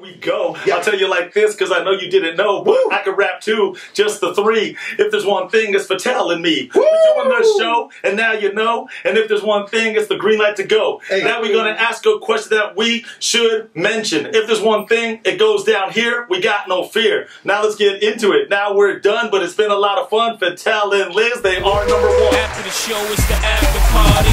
we go. Yeah. I'll tell you like this, because I know you didn't know, but I could rap too, just the three. If there's one thing, it's Fatell and me. Woo! We're doing their show, and now you know. And if there's one thing, it's the green light to go. Hey. Now we're going to ask a question that we should mention. If there's one thing, it goes down here. We got no fear. Now let's get into it. Now we're done, but it's been a lot of fun. Fatell and Liz, they are #1. After the show, it's the after party.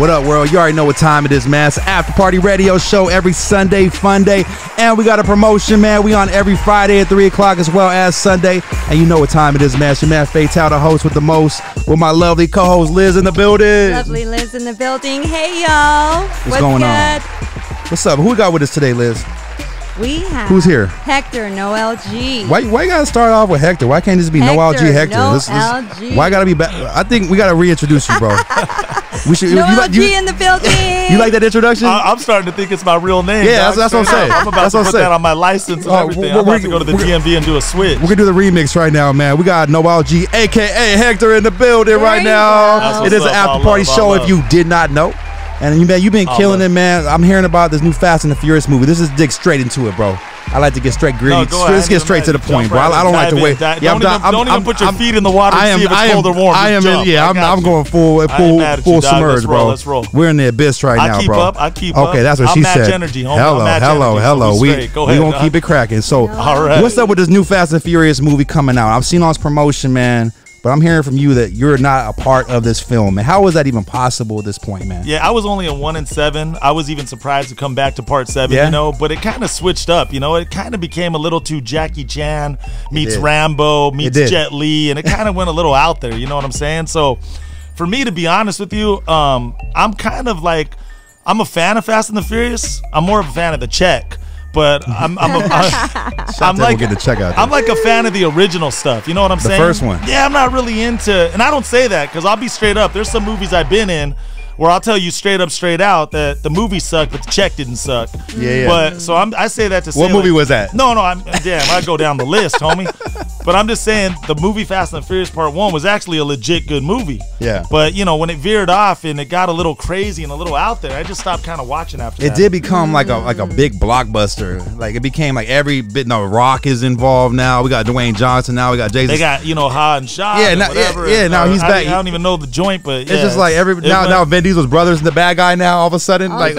What up, world? You already know what time it is, man. It's After Party Radio Show every Sunday, fun day. And we got a promotion, man. We on every Friday at 3 o'clock as well as Sunday. And you know what time it is, man. It's your man, Fatell, the host with the most, with my lovely co-host, Liz in the building. Lovely Liz in the building. Hey, y'all. What's going on? What's up? Who we got with us today, Liz? We have Who's here? Hector, Noel G. Why you gotta start off with Hector? Why can't this be Noel G? Hector? Noel G. Why gotta be back? I think we gotta reintroduce you, bro. We should. Noel G in the building. You like that introduction? I'm starting to think it's my real name. Yeah, that's what I'm saying. I'm about to put that on my license and everything. I'm about to go to the DMV and do a switch. We're gonna do the remix right now, man. We got Noel G, aka Hector, in the building right now. It is an After Party Show. If you did not know. And you, man, you've been killing it, man. I'm hearing about this new Fast and the Furious movie. This is dig straight into it, bro. I like to get straight gritty. Let's get straight to the point, bro. I don't like to wait. Don't even put your feet in the water and see if it's cold or warm. I'm going full submerge, bro. Let's roll. We're in the abyss right now, bro. I keep up. Okay, that's what she said. Hello. We're going to keep it cracking. So what's up with this new Fast and Furious movie coming out? I've seen all its promotion, man. But I'm hearing from you that you're not a part of this film. And how is that even possible at this point, man? Yeah, I was only in 1 and 7. I was even surprised to come back to part 7, you know. But it kind of switched up, you know. It kind of became a little too Jackie Chan meets Rambo meets Jet Li. And it kind of went a little out there, you know what I'm saying? So for me, to be honest with you, I'm kind of like, I'm a fan of Fast and the Furious. I'm more of a fan of the check. But I'm like a fan of the original stuff. You know what I'm saying? The first one. Yeah, I'm not really into, and I don't say that because I'll be straight up. There's some movies I've been in where I'll tell you straight up, straight out that the movie sucked, but the check didn't suck. Yeah. But so I say that to say, what movie was that? I go down the list, homie. But I'm just saying the movie Fast and the Furious Part 1 was actually a legit good movie. Yeah. But you know, when it veered off and it got a little crazy and a little out there, I just stopped kind of watching after that. It did become like a big blockbuster. Like it became like every bit. No, Rock is involved now. We got Dwayne Johnson now. We got Jason. They got Ha and Shaw. Yeah. And whatever. Yeah. Now he's back. I don't even know the joint, but yeah, it's just like every now Vin Diesel's brother's the bad guy now. All of a sudden, wait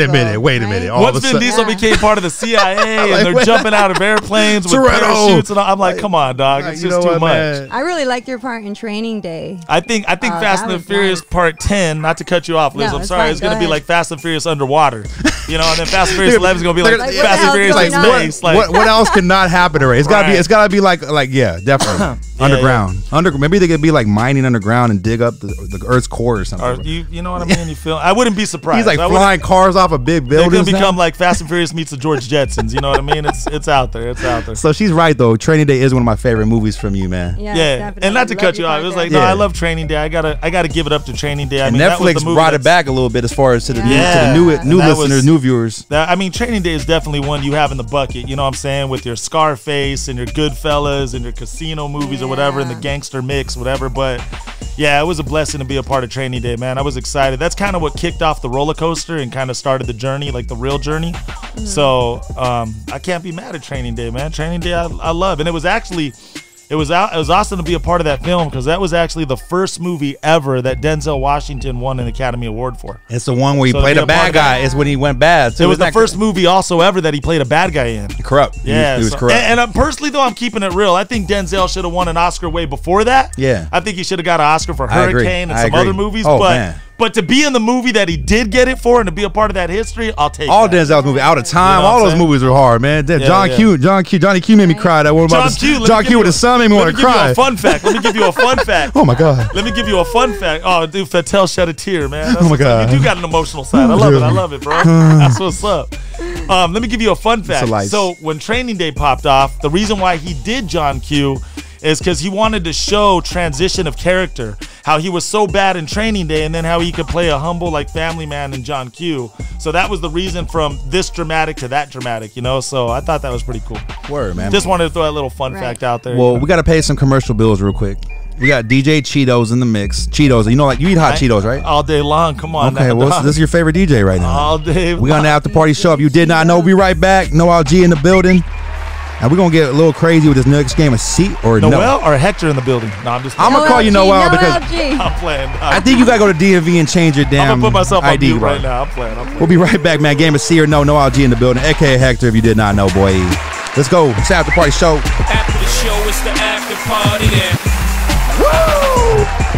a minute. Once Vin Diesel became part of the CIA and they're jumping out of airplanes with parachutes, and I'm like, come on, dog. It's just too much. Man. I really liked your part in Training Day. I think Fast and the Furious Part 10, not to cut you off, Liz, I'm sorry, it's going to be like Fast and Furious Underwater. You know, and then Fast and Furious 11 is going to be like Fast and Furious Space. What else could not happen already? It's got to be like definitely. Underground. Yeah. Maybe they could be like mining underground and dig up the Earth's core or something. You know what I mean? You feel? I wouldn't be surprised. He's like flying cars off of big buildings. They're going to become like Fast and Furious meets the George Jetsons. You know what I mean? It's out there. It's out there. So she's right, though. Training Day is one of my favorite movies from you, man. Yeah. And not to cut you off. It was like, no, I love Training Day. I gotta give it up to Training Day. I mean, Netflix brought it back a little bit as far as to the new listeners, new viewers. I mean, Training Day is definitely one you have in the bucket. You know what I'm saying? With your Scarface and your Goodfellas and your casino movies or whatever, and the gangster mix, whatever. But yeah, it was a blessing to be a part of Training Day, man. I was excited. That's kind of what kicked off the roller coaster and kind of started the journey, like the real journey. So I can't be mad at Training Day, man. Training Day, I love, and it was actually. It was awesome to be a part of that film because that was actually the first movie ever that Denzel Washington won an Academy Award for. It's the one where he played a bad guy. It's when he went bad. It was the first movie also ever that he played a bad guy in. Corrupt. Yeah. He was corrupt. And personally, though, I'm keeping it real. I think Denzel should have won an Oscar way before that. Yeah. I think he should have got an Oscar for Hurricane and some other movies. Oh, man. But to be in the movie that he did get it for and to be a part of that history, I'll take all that. Denzel's movie, Out of Time, all those movies were hard, man. Johnny Q made me cry. That one about John Q with his son made me want to cry. Let me give you a fun fact. Oh my god. Let me give you a fun fact. Oh, dude, Fatell shed a tear, man. That's oh my god. You do got an emotional side. I love it, bro. That's what's up. Let me give you a fun fact. So when Training Day popped off, the reason why he did John Q is because he wanted to show transition of character, how he was so bad in Training Day and then how he could play a humble like family man in John Q. So that was the reason from this dramatic to that dramatic, you know? So I thought that was pretty cool. Word, man. Just wanted to throw that little fun fact out there. Well, we got to pay some commercial bills real quick. We got DJ Cheetos in the mix. Cheetos, you know, like you eat hot Cheetos, right? All day long. Come on. Okay, well, this is your favorite DJ right now. All day. We're gonna have the party show up. You did not know. We'll be right back. Noel G in the building. And we're going to get a little crazy with this next game of seat or Noel. Noel or Hector in the building. No, I'm just kidding. I'm going to call you Noel because I'm playing. I think you got to go to DMV and change your damn ID. I'm going to put myself on mute right now. I'm playing. We'll be right back, man. Game of seat or no. Noel G in the building. AKA Hector, if you did not know, boy. Let's go. It's after party show. After the show, it's the after party. Woo!